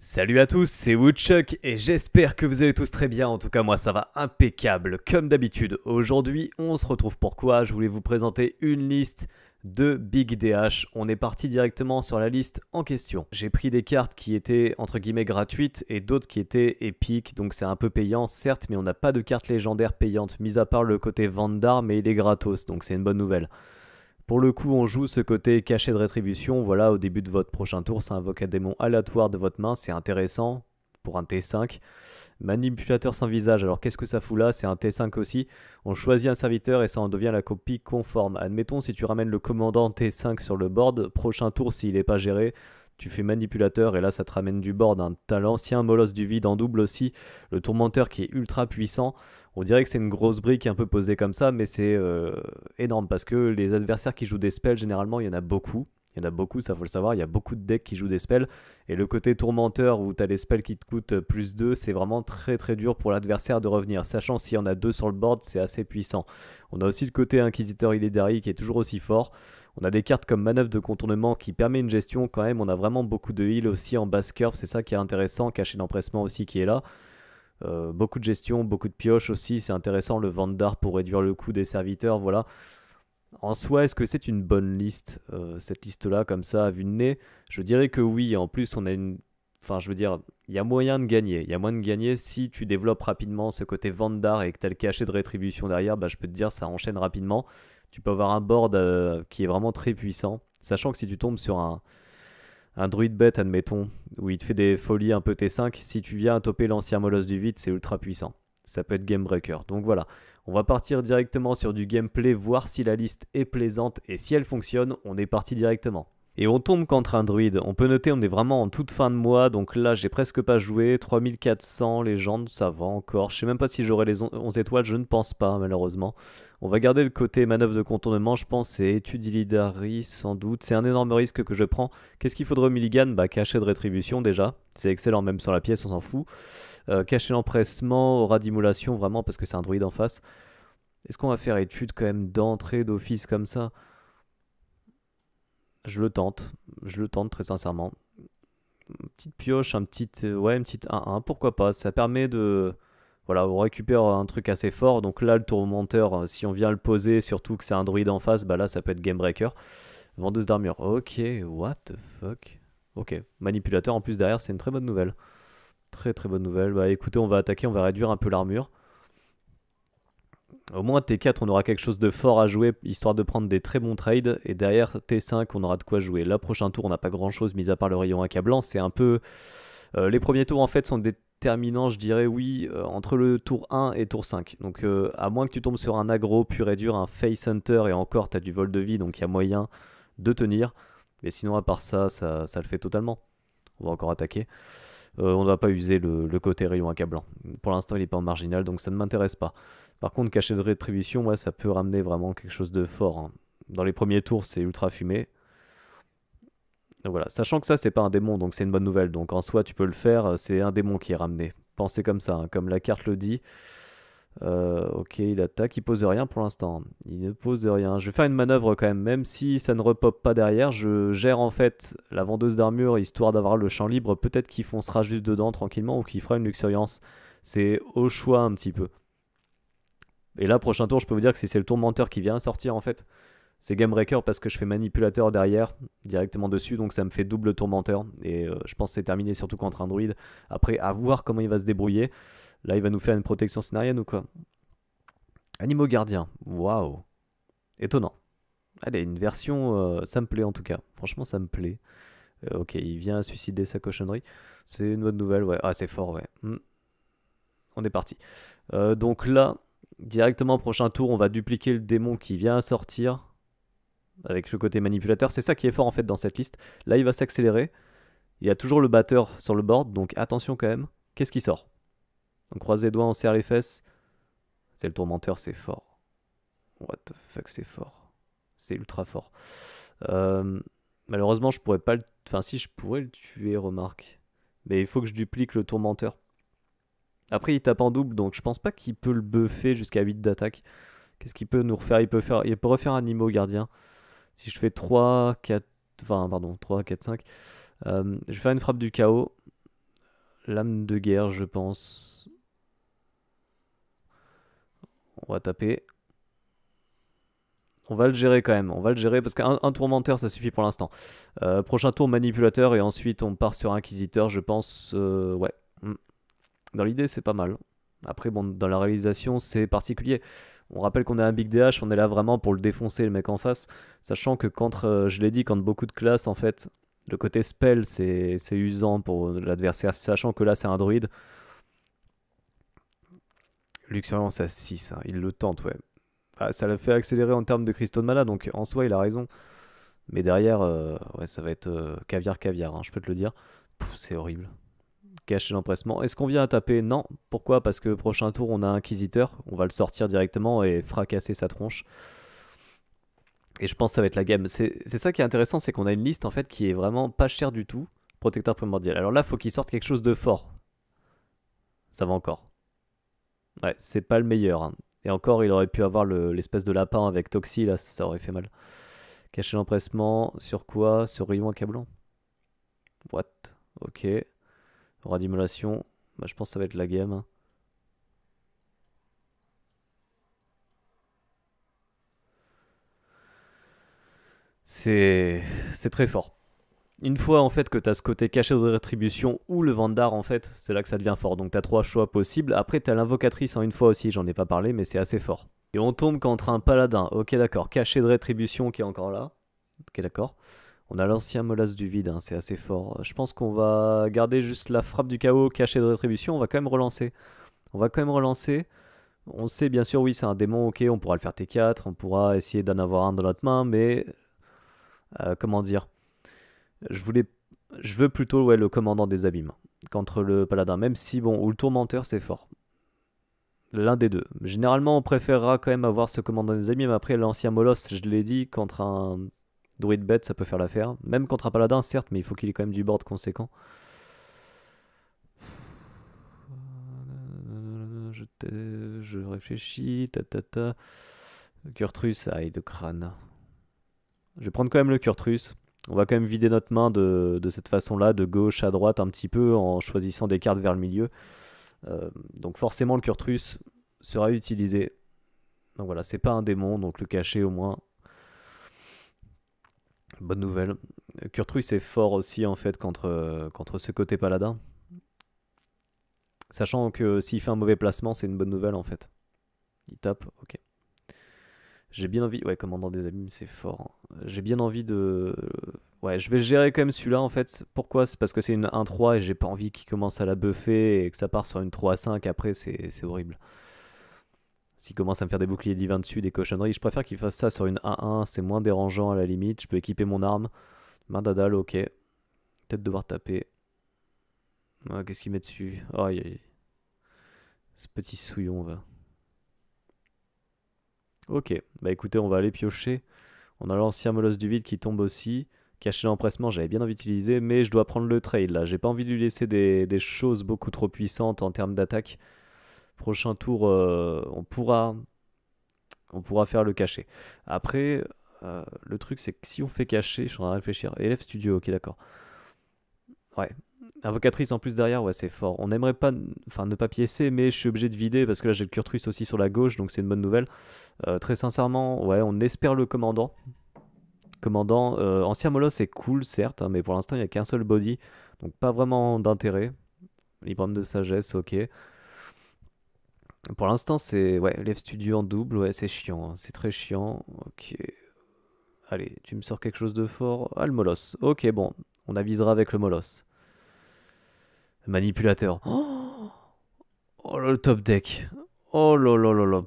Salut à tous, c'est Woodchuck et j'espère que vous allez tous très bien, en tout cas moi ça va impeccable comme d'habitude. Aujourd'hui on se retrouve pour quoi? Je voulais vous présenter une liste de Big DH. On est parti directement sur la liste en question. J'ai pris des cartes qui étaient entre guillemets gratuites et d'autres qui étaient épiques, donc c'est un peu payant certes, mais on n'a pas de carte légendaire payante, mis à part le côté Vandar, mais il est gratos, donc c'est une bonne nouvelle. Pour le coup, on joue ce côté cachet de rétribution. Voilà, au début de votre prochain tour, ça invoque un démon aléatoire de votre main. C'est intéressant pour un T5. Manipulateur sans visage. Alors, qu'est-ce que ça fout là? C'est un T5 aussi. On choisit un serviteur et ça en devient la copie conforme. Admettons, si tu ramènes le commandant T5 sur le board, prochain tour, s'il n'est pas géré, tu fais manipulateur et là, ça te ramène du board. Un talent, si un Moloss du vide en double aussi. Le tourmenteur qui est ultra puissant. On dirait que c'est une grosse brique un peu posée comme ça, mais c'est énorme parce que les adversaires qui jouent des spells, généralement, il y en a beaucoup. Il y en a beaucoup, ça faut le savoir, il y a beaucoup de decks qui jouent des spells. Et le côté tourmenteur où tu as les spells qui te coûtent plus 2, c'est vraiment très très dur pour l'adversaire de revenir. Sachant s'il y en a 2 sur le board, c'est assez puissant. On a aussi le côté Inquisiteur Illidari qui est toujours aussi fort. On a des cartes comme Manœuvre de contournement qui permet une gestion quand même. On a vraiment beaucoup de heal aussi en basse curve, c'est ça qui est intéressant. Cachet d'empressement aussi qui est là. Beaucoup de gestion, beaucoup de pioche aussi, c'est intéressant, le Vandar pour réduire le coût des serviteurs, voilà. En soi, est-ce que c'est une bonne liste, cette liste-là, comme ça, à vue de nez? Je dirais que oui, en plus, on a une... Enfin, je veux dire, il y a moyen de gagner. Il y a moyen de gagner si tu développes rapidement ce côté Vandar et que tu as le cachet de rétribution derrière, bah, je peux te dire, ça enchaîne rapidement. Tu peux avoir un board qui est vraiment très puissant, sachant que si tu tombes sur un druide bête, admettons, où il te fait des folies un peu T5, si tu viens à toper l'ancien Moloss du vide, c'est ultra puissant. Ça peut être game breaker. Donc voilà, on va partir directement sur du gameplay, voir si la liste est plaisante et si elle fonctionne, on est parti directement. Et on tombe contre un druide. On peut noter, on est vraiment en toute fin de mois, donc là j'ai presque pas joué. 3400 légendes, ça va encore. Je sais même pas si j'aurai les 11 étoiles, je ne pense pas malheureusement. On va garder le côté manœuvre de contournement, je pense, c'est étude Illidari sans doute. C'est un énorme risque que je prends. Qu'est-ce qu'il faudrait au mulligan? Bah, cachet de rétribution déjà. C'est excellent, même sur la pièce, on s'en fout. Cachet d'empressement, aura d'immolation, vraiment, parce que c'est un druide en face. Est-ce qu'on va faire étude quand même d'entrée, d'office comme ça? Je le tente très sincèrement. Une petite pioche, une petite 1-1, pourquoi pas, ça permet de... Voilà, on récupère un truc assez fort, donc là le tourmenteur, si on vient le poser, surtout que c'est un druide en face, bah là ça peut être game breaker. Vendeuse d'armure, ok, what the fuck. Ok, manipulateur en plus derrière, c'est une très bonne nouvelle. Très très bonne nouvelle, bah écoutez, on va attaquer, on va réduire un peu l'armure. Au moins T4, on aura quelque chose de fort à jouer, histoire de prendre des très bons trades, et derrière T5, on aura de quoi jouer. Là, prochain tour, on n'a pas grand chose, mis à part le rayon accablant, c'est un peu... les premiers tours en fait sont des... Terminant, je dirais oui, entre le tour 1 et tour 5. Donc à moins que tu tombes sur un aggro pur et dur, un face hunter, et encore t'as du vol de vie, donc il y a moyen de tenir. Mais sinon à part ça, ça le fait totalement. On va encore attaquer. On ne va pas user le côté rayon accablant. Pour l'instant il n'est pas en marginal, donc ça ne m'intéresse pas. Par contre cachet de rétribution, ouais, ça peut ramener vraiment quelque chose de fort, hein. Dans les premiers tours c'est ultra fumé. Donc voilà, sachant que ça c'est pas un démon, donc c'est une bonne nouvelle, donc en soi tu peux le faire, c'est un démon qui est ramené, pensez comme ça, hein, comme la carte le dit. Ok, il attaque, il pose rien pour l'instant, il ne pose rien, je vais faire une manœuvre quand même, même si ça ne repop pas derrière, je gère en fait la vendeuse d'armure, histoire d'avoir le champ libre, peut-être qu'il foncera juste dedans tranquillement, ou qu'il fera une luxuriance, c'est au choix un petit peu. Et là prochain tour je peux vous dire que si c'est le tourmenteur qui vient sortir en fait, c'est game breaker parce que je fais manipulateur derrière, directement dessus, donc ça me fait double tourmenteur. Et je pense que c'est terminé, surtout contre un druide. Après, à voir comment il va se débrouiller. Là, il va nous faire une protection scénarienne ou quoi? Animaux gardiens, waouh. Étonnant. Allez, une version, ça me plaît en tout cas. Franchement, ça me plaît. Ok, il vient suicider sa cochonnerie. C'est une bonne nouvelle, ouais. Ah, c'est fort, ouais. On est parti. Donc là, directement, prochain tour, on va dupliquer le démon qui vient à sortir. Avec le côté manipulateur, c'est ça qui est fort en fait dans cette liste. Là il va s'accélérer, il y a toujours le batteur sur le board, donc attention quand même. Qu'est-ce qui sort? On croise les doigts, on serre les fesses. C'est le tourmenteur, c'est fort. What the fuck, c'est fort. C'est ultra fort. Malheureusement je pourrais pas le... Enfin si, je pourrais le tuer, remarque. Mais il faut que je duplique le tourmenteur. Après il tape en double, donc je pense pas qu'il peut le buffer jusqu'à 8 d'attaque. Qu'est-ce qu'il peut nous refaire? Il peut refaire animaux gardiens. Si je fais 3, 4, 5, je vais faire une frappe du chaos. Lame de guerre, je pense. On va taper. On va le gérer quand même, on va le gérer parce qu'un tourmenteur ça suffit pour l'instant. Prochain tour manipulateur et ensuite on part sur inquisiteur, je pense. Ouais. Dans l'idée c'est pas mal. Après bon, dans la réalisation c'est particulier. On rappelle qu'on a un Big DH, on est là vraiment pour le défoncer le mec en face. Sachant que contre, je l'ai dit, contre beaucoup de classes en fait, le côté spell c'est usant pour l'adversaire. Sachant que là c'est un druide. Luxuriant c'est à 6, hein. Il le tente ouais. Ah, ça l'a fait accélérer en termes de cristaux de mana, donc en soi il a raison. Mais derrière, ouais, ça va être caviar, hein, je peux te le dire. C'est horrible. Cachet d'empressement. Est-ce qu'on vient à taper? Non. Pourquoi? Parce que prochain tour on a Inquisiteur, on va le sortir directement et fracasser sa tronche. Et je pense que ça va être la game. C'est ça qui est intéressant, c'est qu'on a une liste en fait qui est vraiment pas chère du tout. Protecteur primordial. Alors là, faut qu'il sorte quelque chose de fort. Ça va encore. Ouais, c'est pas le meilleur. Hein. Et encore, il aurait pu avoir l'espèce de lapin avec Toxie, là, ça aurait fait mal. Cachet d'empressement, sur quoi? Sur Rayon accablant. What? Ok. Aura d'immolation, bah, je pense que ça va être la game. C'est très fort. Une fois en fait que tu as ce côté cachet de rétribution ou le Vandar en fait, c'est là que ça devient fort. Donc tu as 3 choix possibles. Après tu as l'invocatrice en une fois aussi, j'en ai pas parlé mais c'est assez fort. Et on tombe contre un paladin, ok d'accord, cachet de rétribution qui est encore là. Ok d'accord. On a l'ancien Moloss du vide, hein. C'est assez fort. Je pense qu'on va garder juste la frappe du chaos, cachet de rétribution, on va quand même relancer. On va quand même relancer. On sait bien sûr oui c'est un démon, ok on pourra le faire T4, on pourra essayer d'en avoir un dans notre main mais... comment dire? Je veux plutôt ouais, le commandant des abîmes contre le paladin, même si bon, ou le tourmenteur c'est fort. L'un des deux. Généralement on préférera quand même avoir ce commandant des abîmes, après l'ancien Moloss, je l'ai dit, contre un druide bête ça peut faire l'affaire. Même contre un paladin certes, mais il faut qu'il ait quand même du board conséquent. Je réfléchis, Kurtrus, aïe le crâne. Je vais prendre quand même le Kurtrus. On va quand même vider notre main de cette façon-là, de gauche à droite un petit peu, en choisissant des cartes vers le milieu. Donc forcément le Kurtrus sera utilisé. Donc voilà, c'est pas un démon, donc le cachet au moins. Bonne nouvelle. Kurtrus est fort aussi en fait contre ce côté paladin. Sachant que s'il fait un mauvais placement, c'est une bonne nouvelle en fait. Il tape, ok. J'ai bien envie... Ouais, commandant des abîmes, c'est fort. Hein. J'ai bien envie de... Ouais, je vais gérer quand même celui-là, en fait. Pourquoi? C'est parce que c'est une 1-3 et j'ai pas envie qu'il commence à la buffer et que ça part sur une 3-5. Après, c'est horrible. S'il commence à me faire des boucliers divins dessus, des cochonneries, je préfère qu'il fasse ça sur une 1-1. C'est moins dérangeant, à la limite. Je peux équiper mon arme. Main d'Adal, ok. Peut-être devoir taper. Ah, qu'est-ce qu'il met dessus? Aïe, aïe. Ce petit souillon, va... Ok, bah écoutez, on va aller piocher. On a l'ancien Moloss du vide qui tombe aussi. Cachet d'empressement, j'avais bien envie d'utiliser, mais je dois prendre le trade là. J'ai pas envie de lui laisser des choses beaucoup trop puissantes en termes d'attaque. Prochain tour, on pourra faire le cachet. Après, le truc c'est que si on fait cachet, je suis en train de réfléchir. Elf Studio, ok d'accord. Ouais. Invocatrice en plus derrière, ouais c'est fort. On aimerait pas, enfin ne pas piécer, mais je suis obligé de vider parce que là j'ai le Kurtrus aussi sur la gauche, donc c'est une bonne nouvelle. Très sincèrement, ouais, on espère le commandant. Ancien Moloss c'est cool certes, hein, mais pour l'instant il n'y a qu'un seul body, donc pas vraiment d'intérêt. Libram de sagesse, ok. Pour l'instant c'est, ouais, l'Elf Studio en double, ouais c'est chiant, hein, c'est très chiant, ok. Allez, tu me sors quelque chose de fort. Ah le Moloss, ok bon, on avisera avec le Moloss. Manipulateur. Oh là, le top deck. Oh là là là là.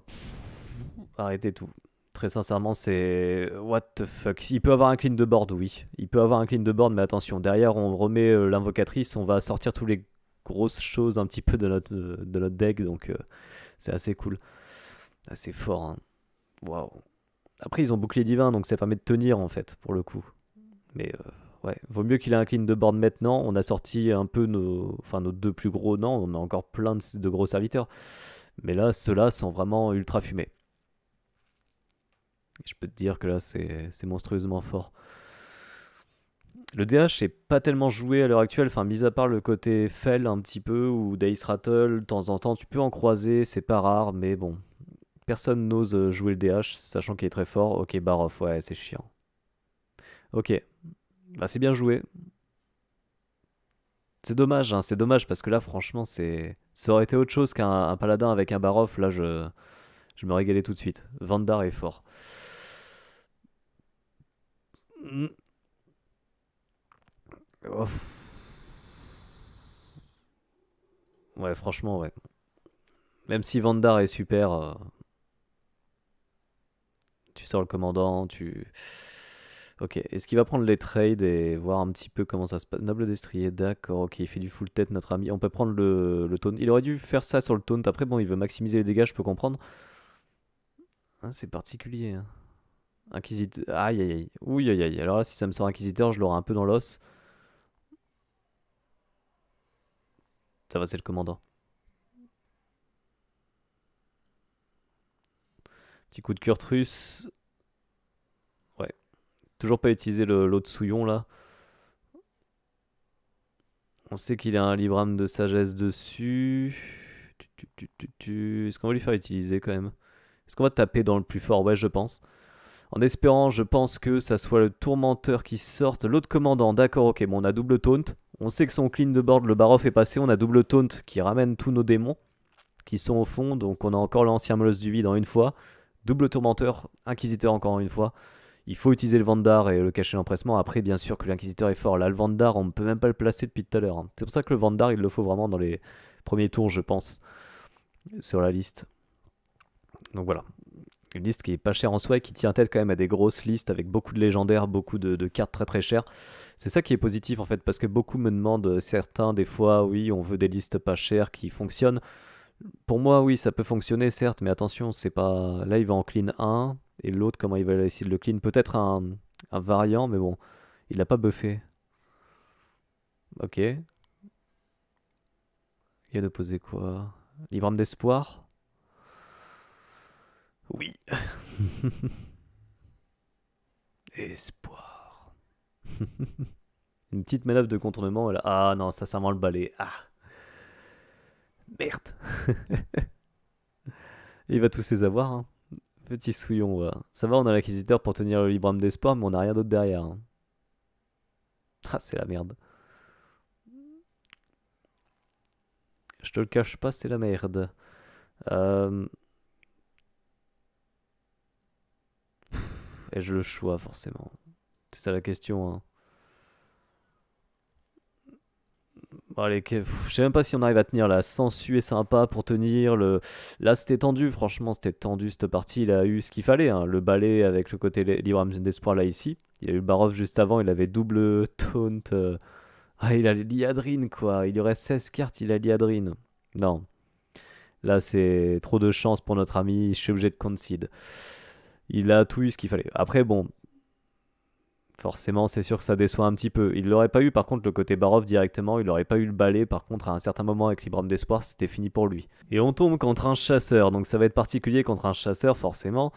Arrêtez tout. Très sincèrement, c'est... What the fuck. Il peut avoir un clean de board, oui. Il peut avoir un clean de board, mais attention. Derrière, on remet l'invocatrice. On va sortir toutes les grosses choses un petit peu de notre deck. Donc, c'est assez cool. Assez fort. Hein. Waouh. Après, ils ont bouclier divin, donc ça permet de tenir, en fait, pour le coup. Mais... ouais, vaut mieux qu'il ait un clean de board maintenant. On a sorti un peu nos deux plus gros. Non, on a encore plein de gros serviteurs. Mais là, ceux-là sont vraiment ultra fumés. Je peux te dire que là, c'est monstrueusement fort. Le DH n'est pas tellement joué à l'heure actuelle, enfin mis à part le côté Fell un petit peu, ou Dice Rattle, de temps en temps tu peux en croiser, c'est pas rare, mais bon, personne n'ose jouer le DH, sachant qu'il est très fort. Ok, Barof, ouais, c'est chiant. Ok, bah c'est bien joué. C'est dommage, hein, c'est dommage, parce que là, franchement, ça aurait été autre chose qu'un paladin avec un Barof, là, je me régalais tout de suite. Vandar est fort. Oh. Ouais, franchement, ouais. Même si Vandar est super, tu sors le commandant, tu... Ok, est-ce qu'il va prendre les trades et voir un petit peu comment ça se passe? Noble Destrier, d'accord, ok, il fait du full tête, notre ami. On peut prendre le taunt. Il aurait dû faire ça sur le taunt. Après, bon, il veut maximiser les dégâts, je peux comprendre. Hein, c'est particulier. Hein. Inquisiteur. Aïe, aïe, aïe. Ouh, aïe, aïe. Alors là, si ça me sort Inquisiteur, je l'aurai un peu dans l'os. Ça va, c'est le commandant. Petit coup de Kurtrus. Toujours pas utilisé l'autre souillon là. On sait qu'il a un Libram de sagesse dessus. Est-ce qu'on va lui faire utiliser quand même? Est-ce qu'on va taper dans le plus fort? Ouais, je pense. En espérant, je pense que ça soit le tourmenteur qui sorte. L'autre commandant, d'accord, ok. Bon, on a double taunt. On sait que son clean de board, le Barof est passé. On a double taunt qui ramène tous nos démons qui sont au fond. Donc on a encore l'ancien Moloss du vide en une fois. Double tourmenteur, inquisiteur encore une fois. Il faut utiliser le Vandar et le cachet d'empressement. Après, bien sûr que l'inquisiteur est fort. Là, le Vandar, on ne peut même pas le placer depuis tout à l'heure. C'est pour ça que le Vandar, il le faut vraiment dans les premiers tours, je pense, sur la liste. Donc voilà. Une liste qui est pas chère en soi et qui tient tête quand même à des grosses listes avec beaucoup de légendaires, beaucoup de cartes très très chères. C'est ça qui est positif en fait, parce que beaucoup me demandent, certains des fois, oui, on veut des listes pas chères qui fonctionnent. Pour moi, oui, ça peut fonctionner, certes, mais attention, c'est pas... Là, il va en clean 1, et l'autre, comment il va essayer de le clean? Peut-être un variant, mais bon, il l'a pas buffé. Ok. Il vient de poser quoi? Libram d'espoir? Oui. Espoir. Une petite manœuvre de contournement, là. Ah non, ça sent le balai. Ah. Merde. Il va tous les avoir. Hein. Petit souillon. Ouais. Ça va, on a l'inquisiteur pour tenir le Libram d'espoir, mais on n'a rien d'autre derrière. Hein. Ah, c'est la merde. Je te le cache pas, c'est la merde. Ai-je le choix, forcément? C'est ça la question. Hein. Bon, allez, je sais même pas si on arrive à tenir la sensu est sympa pour tenir le... Là c'était tendu, franchement c'était tendu cette partie, il a eu ce qu'il fallait, hein. Le balai avec le côté Libram d'espoir là ici, il a eu le Barof juste avant, il avait double taunt, ah il a l'Iadrine quoi, il lui reste 16 cartes, il a l'Iadrine, non, là c'est trop de chance pour notre ami, je suis obligé de concede, il a tout eu ce qu'il fallait, après bon... Forcément, c'est sûr que ça déçoit un petit peu. Il l'aurait pas eu, par contre, le côté Barof directement. Il n'aurait pas eu le balai, par contre, à un certain moment, avec Libram d'espoir, c'était fini pour lui. Et on tombe contre un chasseur. Donc, ça va être particulier contre un chasseur, forcément.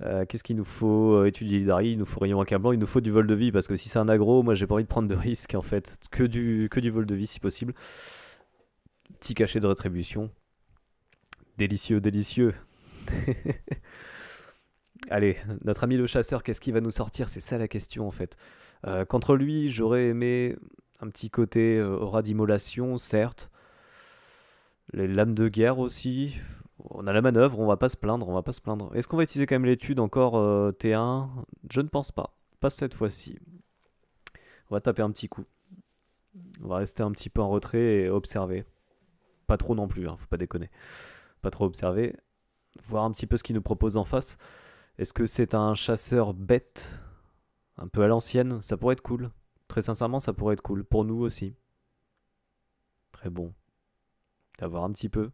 Qu'est-ce qu'il nous faut? Étude Illidari, il nous faut rayon accablant, il nous faut du vol de vie. Parce que si c'est un aggro, moi, j'ai pas envie de prendre de risque, en fait. Que du vol de vie, si possible. Petit cachet de rétribution. Délicieux, délicieux. Allez, notre ami le chasseur, qu'est-ce qu'il va nous sortir? C'est ça la question en fait. Contre lui, j'aurais aimé un petit côté aura d'immolation, certes. Les lames de guerre aussi. On a la manœuvre, on va pas se plaindre, on va pas se plaindre. Est-ce qu'on va utiliser quand même l'étude encore T1? Je ne pense pas. Pas cette fois-ci. On va taper un petit coup. On va rester un petit peu en retrait et observer. Pas trop non plus, hein, faut pas déconner. Pas trop observer. Voir un petit peu ce qu'il nous propose en face. Est-ce que c'est un chasseur bête? Un peu à l'ancienne? Ça pourrait être cool. Très sincèrement, ça pourrait être cool. Pour nous aussi. Très bon. À voir un petit peu.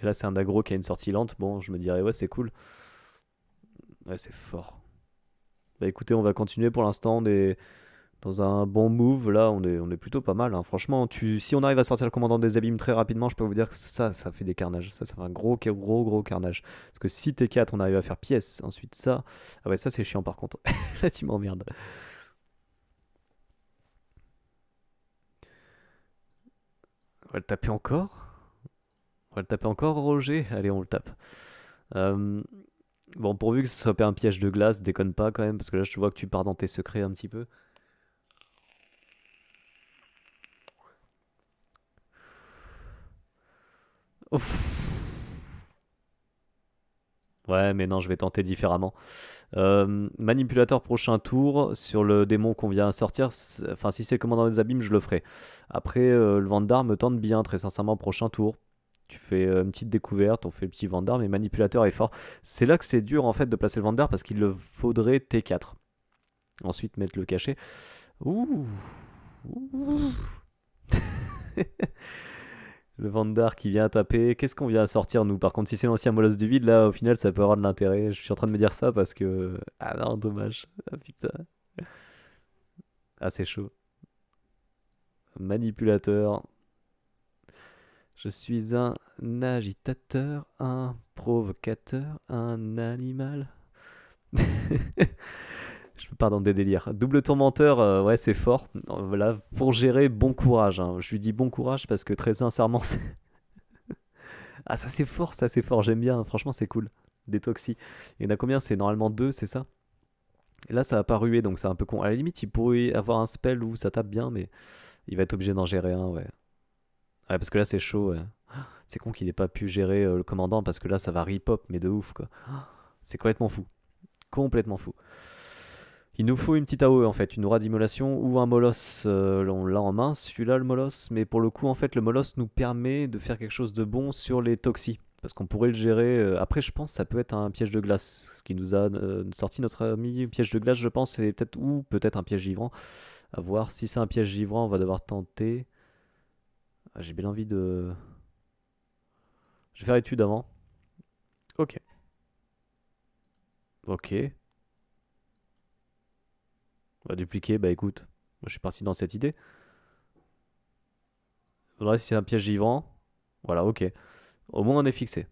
Et là, c'est un aggro qui a une sortie lente. Bon, je me dirais, ouais, c'est cool. Ouais, c'est fort. Bah écoutez, on va continuer pour l'instant. On est dans un bon move. Là, on est plutôt pas mal. Hein. Franchement, si on arrive à sortir le commandant des abîmes très rapidement, je peux vous dire que ça fait des carnages. Ça fait un gros carnage. Parce que si T4, on arrive à faire pièce, ensuite ça... Ah ouais, ça c'est chiant par contre. Là, tu m'emmerdes. va le taper encore. On va le taper encore, Roger. Allez, on le tape. Bon, pourvu que ce soit pas un piège de glace, déconne pas quand même, parce que là, je te vois que tu pars dans tes secrets un petit peu. Ouf. Ouais, mais non, je vais tenter différemment. Manipulateur prochain tour, sur le démon qu'on vient à sortir, enfin, si c'est le commandant des abîmes, je le ferai. Après, le Vandar me tente bien, très sincèrement, prochain tour. Tu fais une petite découverte, on fait le petit Vandar, mais manipulateur est fort. C'est là que c'est dur en fait de placer le Vandar parce qu'il le faudrait T4. Ensuite mettre le cachet. Ouh, ouh. Le Vandar qui vient à taper. Qu'est-ce qu'on vient à sortir nous? Par contre, si c'est l'ancien Moloss du vide, là au final ça peut avoir de l'intérêt. Je suis en train de me dire ça parce que. Ah non, dommage. Ah putain. Ah, c'est chaud. Manipulateur. Je suis un agitateur, un provocateur, un animal. Je pars dans des délires. Double tourmenteur, ouais, c'est fort. Voilà, pour gérer, bon courage. Hein. Je lui dis bon courage parce que très sincèrement, ah, ça c'est fort, j'aime bien. Hein. Franchement, c'est cool. Détoxie. Il y en a combien? C'est normalement 2, c'est ça? Et là, ça n'a pas rué, donc c'est un peu con. À la limite, il pourrait avoir un spell où ça tape bien, mais il va être obligé d'en gérer un, ouais. Ouais, parce que là c'est chaud, ouais. C'est con qu'il ait pas pu gérer le commandant parce que là ça va rip-hop, mais de ouf quoi. C'est complètement fou. Complètement fou. Il nous faut une petite AOE en fait, une aura d'immolation ou un moloss. On l'a en main, celui-là le moloss, mais pour le coup en fait le moloss nous permet de faire quelque chose de bon sur les toxis. Parce qu'on pourrait le gérer, après je pense ça peut être un piège de glace, ce qui nous a sorti notre ami piège de glace je pense, c'est peut-être ou peut-être un piège givrant. A voir si c'est un piège givrant on va devoir tenter... J'ai bien envie de... Je vais faire étude avant. Ok. Ok. On va dupliquer, bah écoute. Moi je suis parti dans cette idée. Faudra si c'est un piège givrant. Voilà, ok. Au moins on est fixé.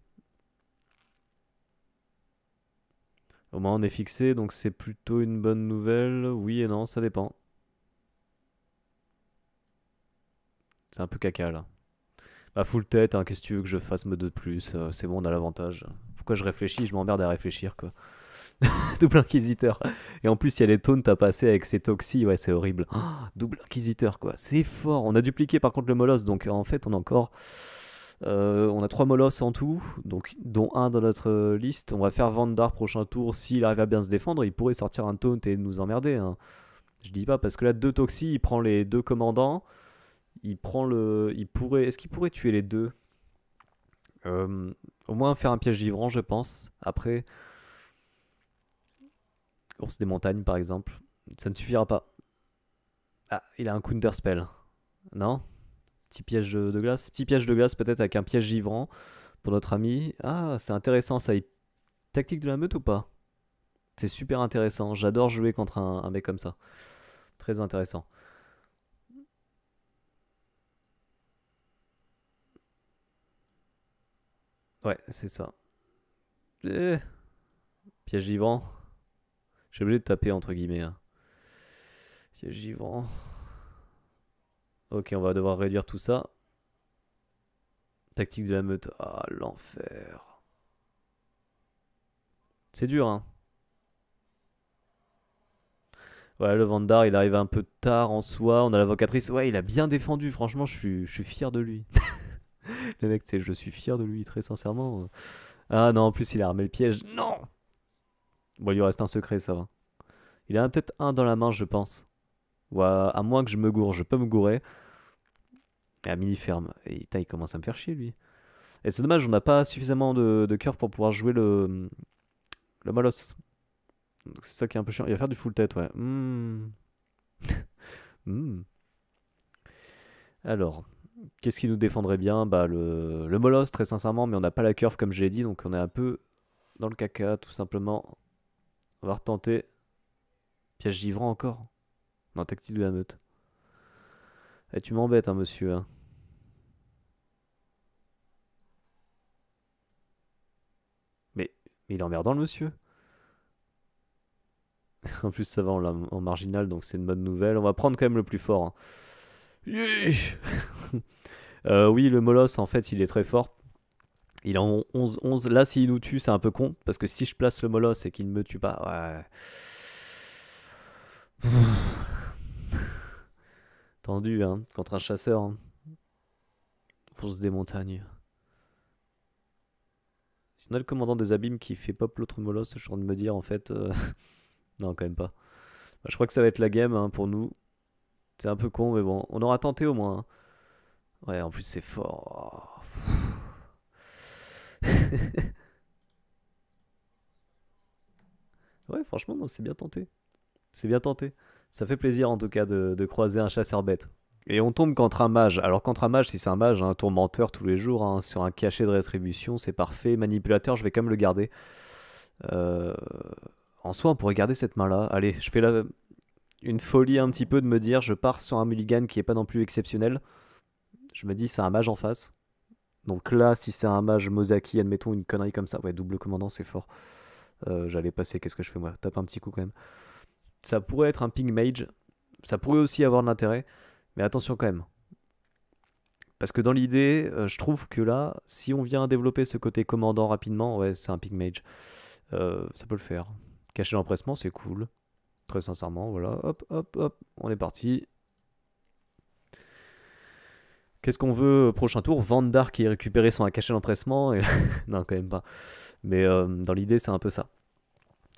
Au moins on est fixé, donc c'est plutôt une bonne nouvelle. Oui et non, ça dépend. C'est un peu caca là. Bah full tête, hein, qu'est-ce que tu veux que je fasse me 2 de plus, c'est bon on a l'avantage. Pourquoi je réfléchis, je m'emmerde à réfléchir quoi. Double inquisiteur. Et en plus il y a les taunts à passer avec ces toxis, ouais c'est horrible. Oh, double inquisiteur quoi, c'est fort. On a dupliqué par contre le moloss, donc en fait on a encore... on a 3 molosses en tout, donc, dont un dans notre liste. On va faire Vandar prochain tour, s'il arrive à bien se défendre, il pourrait sortir un taunt et nous emmerder. Hein. Je dis pas, parce que là 2 toxis, il prend les 2 commandants... Il prend le... Il pourrait... Est-ce qu'il pourrait tuer les 2? Au moins faire un piège givrant, je pense. Après... Ours des montagnes, par exemple. Ça ne suffira pas. Ah, il a un counter spell. Non? Petit piège de glace. Petit piège de glace, peut-être, avec un piège givrant pour notre ami. Ah, c'est intéressant, ça. Tactique de la meute ou pas? C'est super intéressant. J'adore jouer contre un mec comme ça. Très intéressant. Ouais, c'est ça. Et... Piège givrant. Je suis obligé de taper, entre guillemets. Hein. Piège givrant. Ok, on va devoir réduire tout ça. Tactique de la meute. Ah, l'enfer. C'est dur, hein. Ouais, le Vandar, il arrive un peu tard en soi. On a l'invocatrice. Ouais, il a bien défendu. Franchement, je suis fier de lui. Le mec, tu sais, je suis fier de lui, très sincèrement. Ah non, en plus, il a armé le piège. Non! Bon, il lui reste un secret, ça va. Il en a peut-être un dans la main, je pense. Ou à moins que je me gourre, je peux me gourer. À mini-ferme. Et putain, il commence à me faire chier, lui. Et c'est dommage, on n'a pas suffisamment de cœur pour pouvoir jouer le moloss. C'est ça qui est un peu chiant. Il va faire du full tête, ouais. Mmh. Mmh. Alors... Qu'est-ce qui nous défendrait bien? Bah le moloss très sincèrement, mais on n'a pas la curve comme je l'ai dit, donc on est un peu dans le caca tout simplement. On va retenter. Piège givrant encore. Non, tactique de la meute. Et tu m'embêtes hein monsieur. Hein. Mais il est emmerdant le monsieur. En plus ça va en marginal, donc c'est une bonne nouvelle. On va prendre quand même le plus fort. Hein. Yeah Oui, le Moloss, en fait, il est très fort. Il est en 11-11. Là, s'il nous tue, c'est un peu con. Parce que si je place le Moloss et qu'il ne me tue pas... Ouais. Tendu, hein, contre un chasseur. Hein. Pour se des montagnes. Si on a le commandant des abîmes qui fait pop l'autre Moloss, je suis en train de me dire, en fait... Non, quand même pas. Bah, je crois que ça va être la game hein, pour nous. C'est un peu con, mais bon. On aura tenté au moins. Hein. Ouais, en plus, c'est fort. Ouais, franchement, non, c'est bien tenté. C'est bien tenté. Ça fait plaisir, en tout cas, de croiser un chasseur bête. Et on tombe contre un mage. Alors, contre un mage, si c'est un mage, un tourmenteur tous les jours, hein, sur un cachet de rétribution, c'est parfait. Manipulateur, je vais quand même le garder. En soi, on pourrait garder cette main-là. Allez, je fais la... une folie un petit peu de me dire, je pars sur un mulligan qui n'est pas non plus exceptionnel. Je me dis, c'est un mage en face. Donc là, si c'est un mage Mozaki, admettons une connerie comme ça. Ouais, double commandant, c'est fort. J'allais passer, qu'est-ce que je fais moi? Tape un petit coup quand même. Ça pourrait être un ping mage. Ça pourrait aussi avoir de l'intérêt. Mais attention quand même. Parce que dans l'idée, je trouve que là, si on vient développer ce côté commandant rapidement, ouais, c'est un ping mage. Ça peut le faire. Cachet d'empressement, c'est cool. Très sincèrement, voilà. Hop, hop, hop. On est parti. Qu'est-ce qu'on veut prochain tour? Vandar qui est récupéré son cachet d'empressement. Et... non, quand même pas. Mais dans l'idée, c'est un peu ça.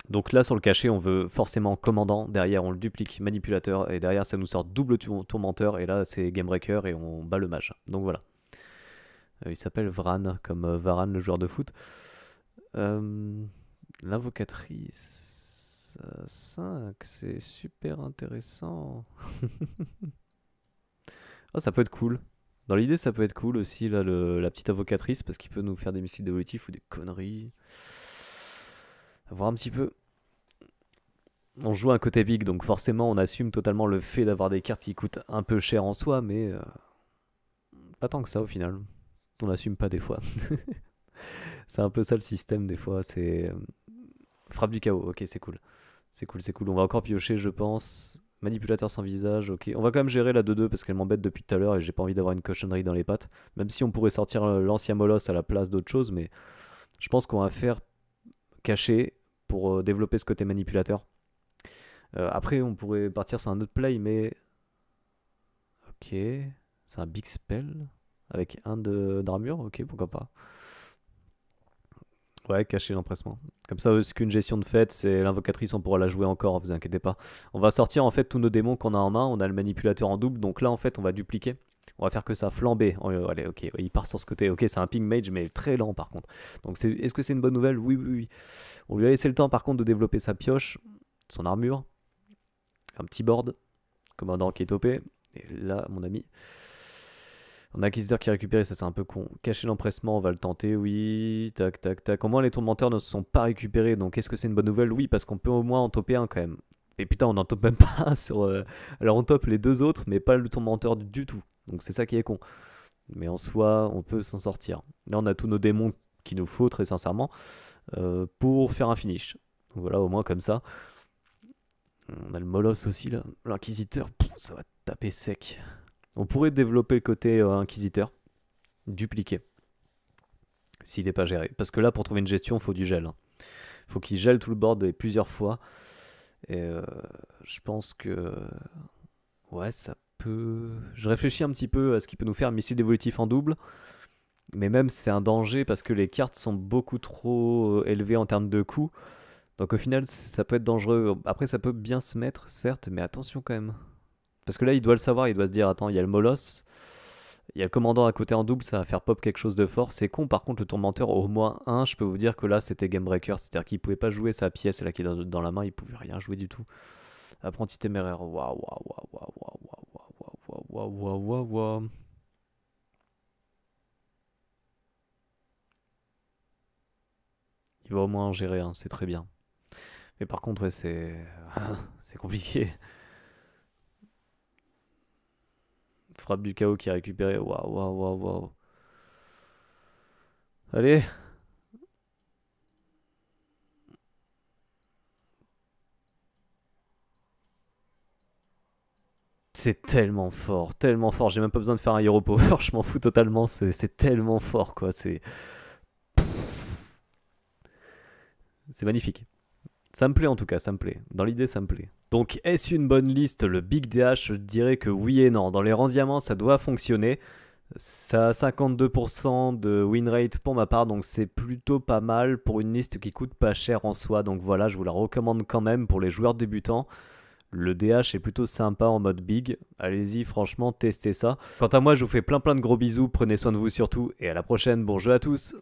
Donc là, sur le cachet, on veut forcément commandant. Derrière, on le duplique, manipulateur. Et derrière, ça nous sort double tourmenteur. Et là, c'est game breaker et on bat le mage. Donc voilà. Il s'appelle Vran, comme Varane, le joueur de foot. L'invocatrice 5, c'est super intéressant. Oh, ça peut être cool. Dans l'idée, ça peut être cool aussi, là, la petite invocatrice, parce qu'il peut nous faire des missiles d'évolutif ou des conneries. À voir un petit peu. On joue un côté big, donc forcément, on assume totalement le fait d'avoir des cartes qui coûtent un peu cher en soi, mais pas tant que ça, au final. On n'assume pas des fois. C'est un peu ça le système, des fois. C'est frappe du chaos, ok, c'est cool. C'est cool, c'est cool. On va encore piocher, je pense... Manipulateur sans visage, ok. On va quand même gérer la 2-2 parce qu'elle m'embête depuis tout à l'heure et j'ai pas envie d'avoir une cochonnerie dans les pattes. Même si on pourrait sortir l'ancien Moloss à la place d'autre chose, mais je pense qu'on va faire cacher pour développer ce côté manipulateur. Après, on pourrait partir sur un autre play, mais... Ok, c'est un big spell avec un d'armure, ok, pourquoi pas. Ouais, cacher l'empressement. Comme ça, c'est qu'une gestion de fête, c'est l'invocatrice, on pourra la jouer encore, vous inquiétez pas. On va sortir en fait tous nos démons qu'on a en main, on a le manipulateur en double, donc là en fait on va dupliquer. On va faire que ça flamber. Oh, allez, ok, il part sur ce côté, ok, c'est un ping mage, mais très lent par contre. Donc est-ce que c'est une bonne nouvelle? Oui, oui, oui. On lui a laissé le temps par contre de développer sa pioche, son armure, un petit board, commandant qui est topé, et là mon ami... On a Inquisiteur qui a récupéré, ça c'est un peu con. Cacher l'empressement, on va le tenter, oui. Tac, tac, tac. Au moins les tourmenteurs ne se sont pas récupérés, donc est-ce que c'est une bonne nouvelle? Oui, parce qu'on peut au moins en toper un quand même. Et putain, on n'en tope même pas un sur... Alors on tope les deux autres, mais pas le tourmenteur du tout. Donc c'est ça qui est con. Mais en soi, on peut s'en sortir. Là on a tous nos démons qu'il nous faut, très sincèrement, pour faire un finish. Donc voilà, au moins comme ça. On a le Moloss aussi là. L'Inquisiteur, ça va taper sec. On pourrait développer le côté inquisiteur, dupliquer, s'il n'est pas géré. Parce que là, pour trouver une gestion, il faut du gel. Hein. Faut qu'il gèle tout le board plusieurs fois. Et je pense que... Ouais, ça peut... Je réfléchis un petit peu à ce qu'il peut nous faire, missile évolutif en double. Mais même, c'est un danger parce que les cartes sont beaucoup trop élevées en termes de coûts. Donc au final, ça peut être dangereux. Après, ça peut bien se mettre, certes, mais attention quand même. Parce que là, il doit le savoir, il doit se dire, attends, il y a le Moloss, il y a le commandant à côté en double, ça va faire pop quelque chose de fort. C'est con, par contre, le tourmenteur, au moins un, je peux vous dire que là, c'était game breaker. C'est-à-dire qu'il ne pouvait pas jouer sa pièce, là, qui est dans la main, il ne pouvait rien jouer du tout. Apprenti téméraire, waouh, waouh, waouh, waouh, waouh, waouh, waouh, waouh. Il va au moins en gérer, hein, c'est très bien. Mais par contre, ouais, c'est compliqué. Frappe du chaos qui a récupéré. Waouh, waouh, waouh, waouh. Allez. C'est tellement fort, j'ai même pas besoin de faire un hero power, je m'en fous totalement, c'est tellement fort quoi, c'est magnifique. Ça me plaît en tout cas, ça me plaît, dans l'idée ça me plaît. Donc est-ce une bonne liste, le Big DH? Je dirais que oui et non, dans les rangs diamants ça doit fonctionner, ça a 52% de win rate pour ma part, donc c'est plutôt pas mal pour une liste qui coûte pas cher en soi, donc voilà, je vous la recommande quand même pour les joueurs débutants. Le DH est plutôt sympa en mode big, allez-y franchement testez ça. Quant à moi je vous fais plein de gros bisous, prenez soin de vous surtout et à la prochaine, bon jeu à tous.